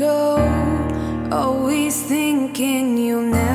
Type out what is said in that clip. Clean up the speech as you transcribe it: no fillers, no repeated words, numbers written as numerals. go, always thinking you'll never